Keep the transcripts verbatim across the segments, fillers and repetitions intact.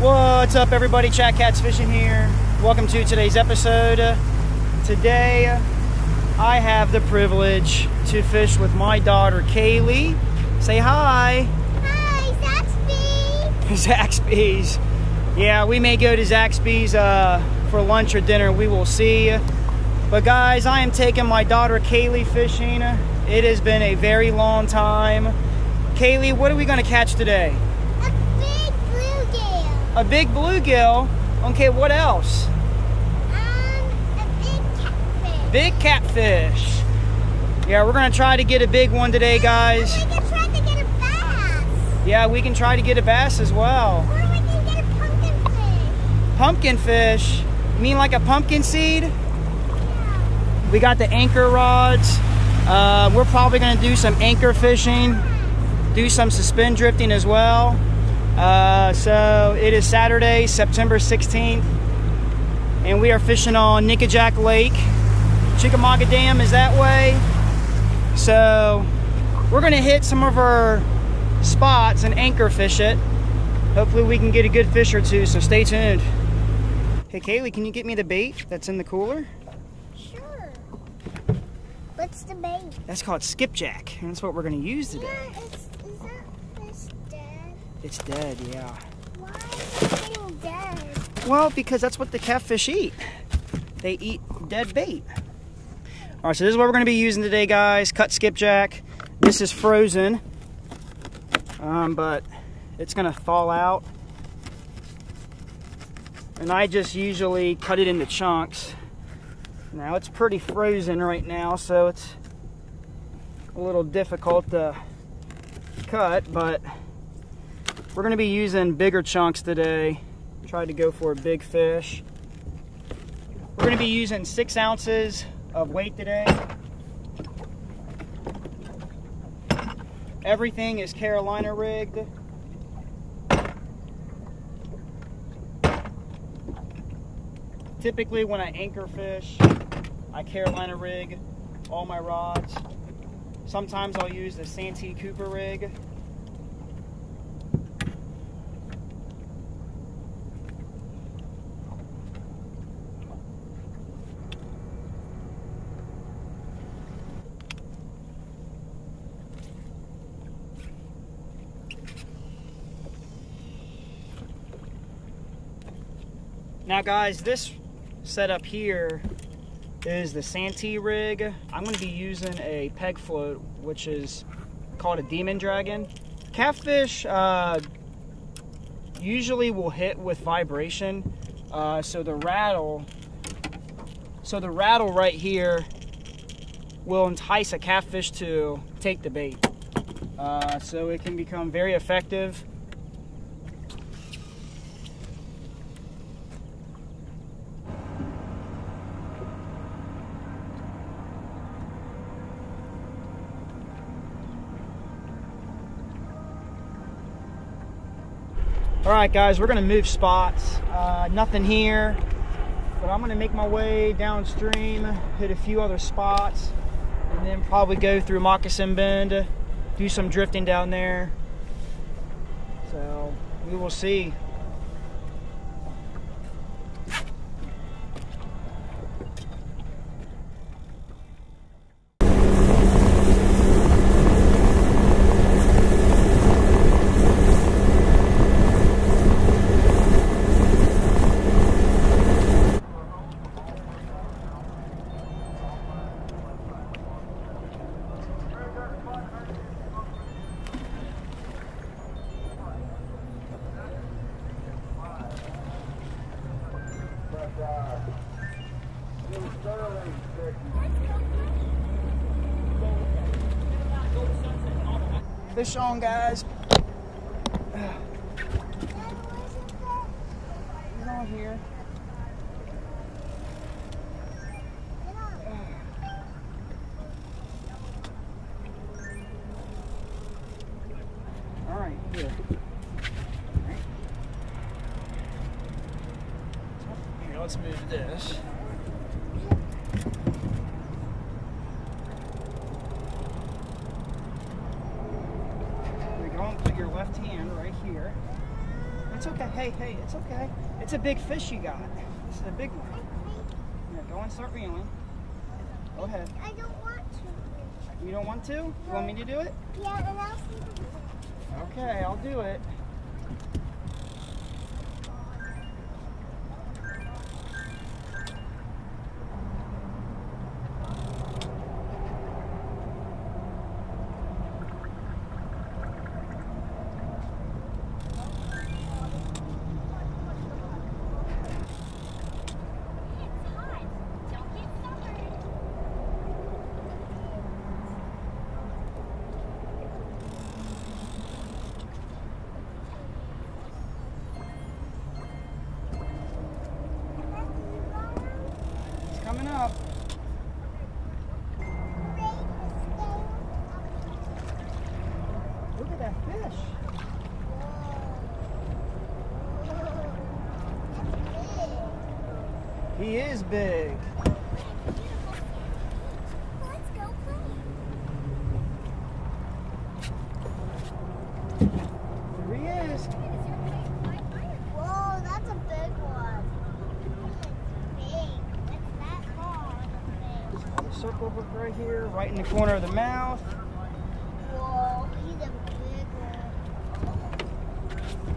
What's up, everybody? Chat Cats Fishing here. Welcome to today's episode. Today, I have the privilege to fish with my daughter, Kaylee. Say hi. Hi, Zaxby's. Zaxby's. Yeah, we may go to Zaxby's uh, for lunch or dinner. We will see. But guys, I am taking my daughter, Kaylee, fishing. It has been a very long time. Kaylee, what are we going to catch today? A big bluegill. A big bluegill? Okay, what else? Big catfish. Yeah, we're gonna try to get a big one today, guys. We can try to get a bass. Yeah, we can try to get a bass as well. Or we can get a pumpkin fish. Pumpkin fish? You mean like a pumpkin seed? Yeah. We got the anchor rods. Uh, we're probably gonna do some anchor fishing, do some suspend drifting as well. Uh, so it is Saturday, September sixteenth, and we are fishing on Nickajack Lake. Chickamauga Dam is that way. So we're gonna hit some of our spots and anchor fish it. Hopefully we can get a good fish or two, so stay tuned. Hey Kaylee, can you get me the bait that's in the cooler? Sure. What's the bait? That's called skipjack, and that's what we're gonna use today. Yeah, it's, is that fish dead? It's dead, yeah. Why is it dead? Well, because that's what the catfish eat. They eat dead bait. All right, so this is what we're going to be using today, guys. Cut skipjack. This is frozen, um, but it's going to thaw out. And I just usually cut it into chunks. Now, it's pretty frozen right now, so it's a little difficult to cut, but we're going to be using bigger chunks today. Try to go for a big fish. We're going to be using six ounces of weight today. Everything is Carolina rigged. Typically when I anchor fish, I Carolina rig all my rods. Sometimes I'll use the Santee Cooper rig. Now guys, this setup here is the Santee rig. I'm going to be using a peg float, which is called a demon dragon. Catfish uh, usually will hit with vibration, uh, so the rattle, so the rattle right here will entice a catfish to take the bait. Uh, so it can become very effective. All right, guys, we're gonna move spots. Uh, nothing here, but I'm gonna make my way downstream, hit a few other spots, and then probably go through Moccasin Bend, do some drifting down there. So we will see. Fish on, guys. He's on here. All right, here. All right. Here, let's move this. Your left hand right here. It's okay. like, hey, hey, it's okay. It's a big fish you got. This is a big one. Here, go and start reeling. Go ahead. I don't want to. You don't want to? You want me to do it? Yeah, and I'll see. Okay, I'll do it. He is big. Let's go play. There he is. Whoa, that's a big one. It's big. It's that long. Circle hook right here, right in the corner of the mouth. Whoa, he's a big one.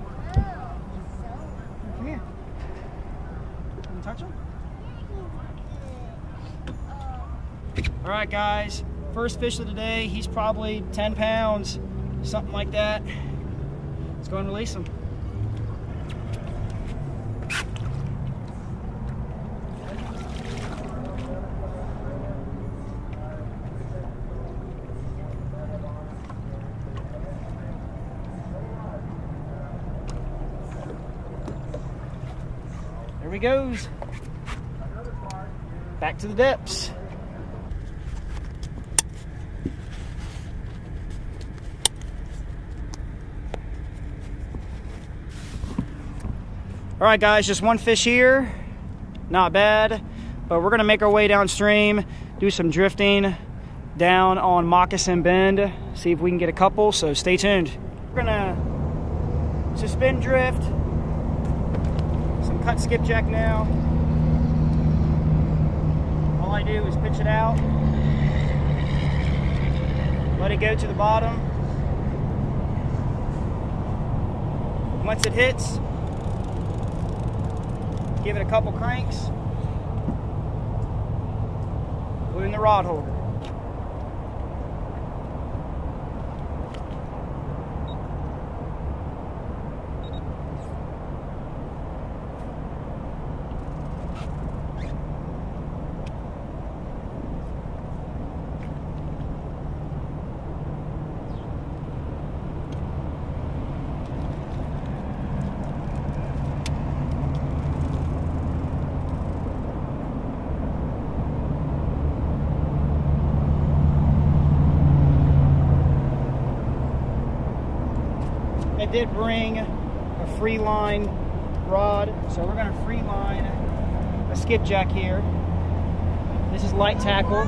Wow, he's so long. Come here. Can you touch him? All right, guys, first fish of the day. He's probably ten pounds, something like that. Let's go and release him. There he goes. Back to the depths. All right, guys, just one fish here, not bad, but we're gonna make our way downstream, do some drifting down on Moccasin Bend, see if we can get a couple, so stay tuned. We're gonna suspend drift, some cut skipjack now. All I do is pitch it out, let it go to the bottom. Once it hits, give it a couple cranks, put it in the rod holder. I did bring a free line rod, so we're gonna free line a skipjack here. This is light tackle.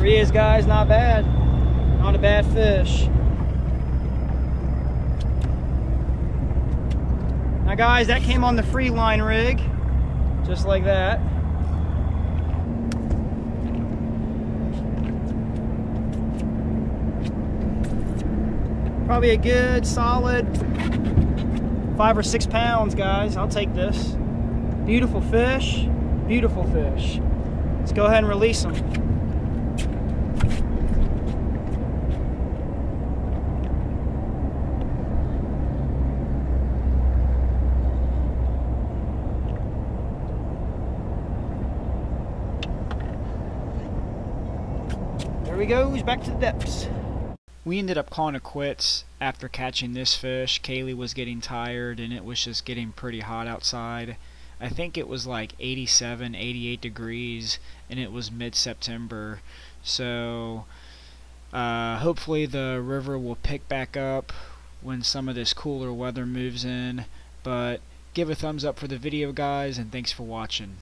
Three is, guys, not bad. Not a bad fish. Now, guys, that came on the free line rig, just like that. Probably a good, solid five or six pounds, guys. I'll take this. Beautiful fish, beautiful fish. Let's go ahead and release them. There we go, he's back to the depths. We ended up calling it quits after catching this fish. Kaylee was getting tired and it was just getting pretty hot outside. I think it was like eighty-seven, eighty-eight degrees and it was mid-September. So uh, hopefully the river will pick back up when some of this cooler weather moves in. But give a thumbs up for the video, guys, and thanks for watching.